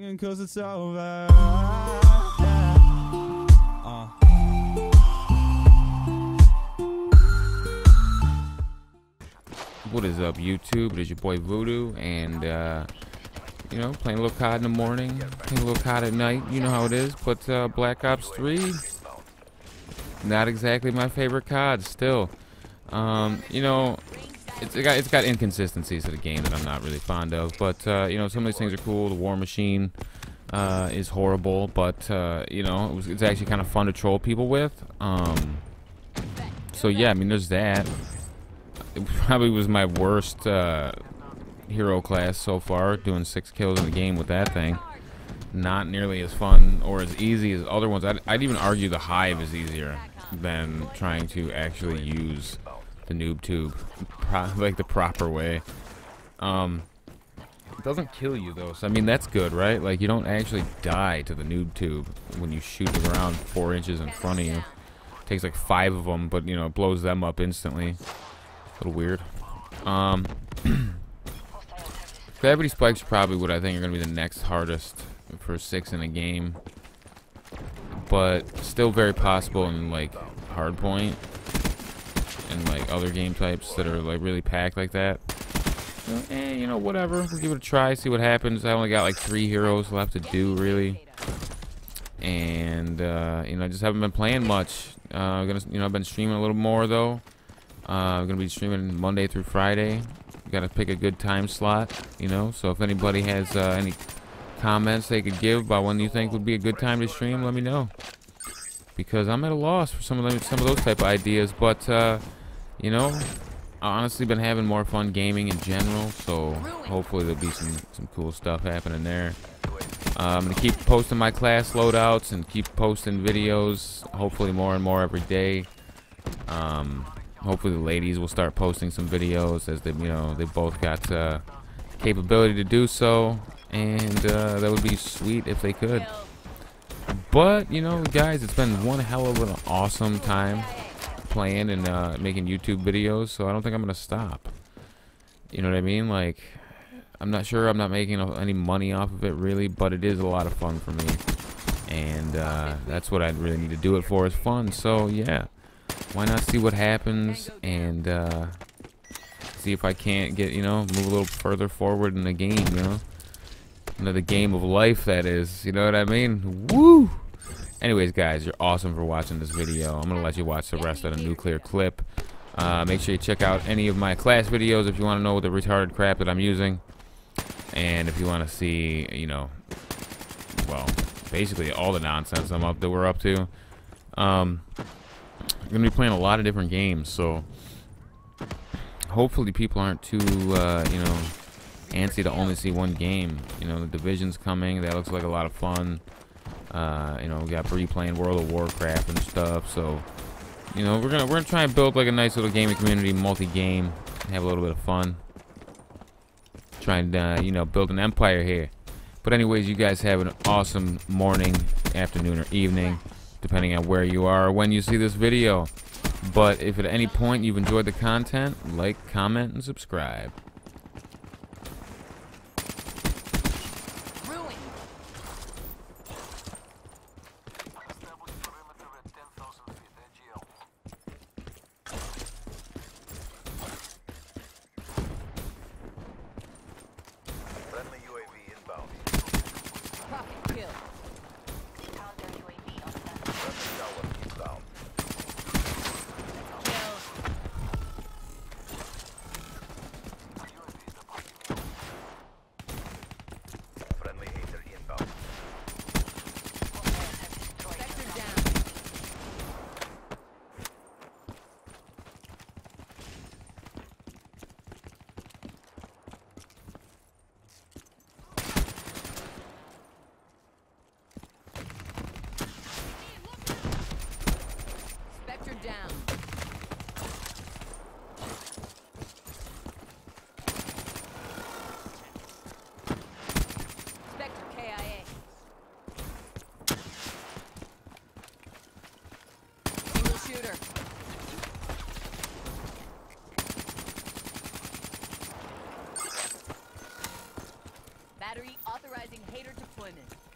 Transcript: singing cause it's over. What is up, YouTube? It is your boy Voodoo, and you know, playing a little COD in the morning, playing a little COD at night, you know how it is. But Black Ops 3, not exactly my favorite COD still. You know, it's got inconsistencies to the game that I'm not really fond of, but you know, some of these things are cool. The War Machine is horrible, but you know, it's actually kind of fun to troll people with. So yeah, I mean, there's that. It probably was my worst hero class so far, doing 6 kills in the game with that thing. Not nearly as fun or as easy as other ones. I'd even argue the Hive is easier than trying to actually use the noob tube like the proper way. It doesn't kill you though, so I mean, that's good, right? Like, you don't actually die to the noob tube when you shoot around 4 inches in front of you. It takes like 5 of them, but you know, it blows them up instantly. A little weird. Gravity spikes probably what I think are gonna be the next hardest for 6 in a game, but still very possible in like hardpoint and like other game types that are like really packed like that. So, you know, whatever. We'll give it a try, see what happens. I only got like 3 heroes left to do really, and you know, I just haven't been playing much. You know, I've been streaming a little more though. I'm gonna be streaming Monday through Friday. Gotta pick a good time slot, you know. So if anybody has any comments they could give about when you think would be a good time to stream, let me know, because I'm at a loss for some of those type of ideas. But you know, I honestly been having more fun gaming in general, so hopefully there'll be some cool stuff happening there. I'm gonna keep posting my class loadouts and keep posting videos, hopefully more and more every day. Hopefully the ladies will start posting some videos, as they, you know, they both got capability to do so, and that would be sweet if they could. But you know, guys, it's been one hell of an awesome time playing and making YouTube videos, so I don't think I'm gonna stop. You know what I mean? Like, I'm not sure, I'm not making any money off of it really, but it is a lot of fun for me, and that's what I really need to do it for, is fun. So yeah. Why not see what happens, and see if I can't get, you know, move a little further forward in the game, you know? Another game of life, that is, you know what I mean? Woo! Anyways, guys, you're awesome for watching this video. I'm gonna let you watch the rest of the nuclear clip. Make sure you check out any of my class videos if you want to know the retarded crap that I'm using. And if you want to see, you know, well, basically all the nonsense we're up to. I'm gonna be playing a lot of different games, so hopefully people aren't too you know, antsy to only see one game. You know, the Division's coming, that looks like a lot of fun. You know, we got Bree playing World of Warcraft and stuff, so you know, we're gonna try and build like a nice little gaming community, multi-game, have a little bit of fun. Try and you know, build an empire here. But anyways, you guys have an awesome morning, afternoon, or evening, depending on where you are or when you see this video. But if at any point you've enjoyed the content, like, comment, and subscribe. Battery authorizing hater deployment. deployment.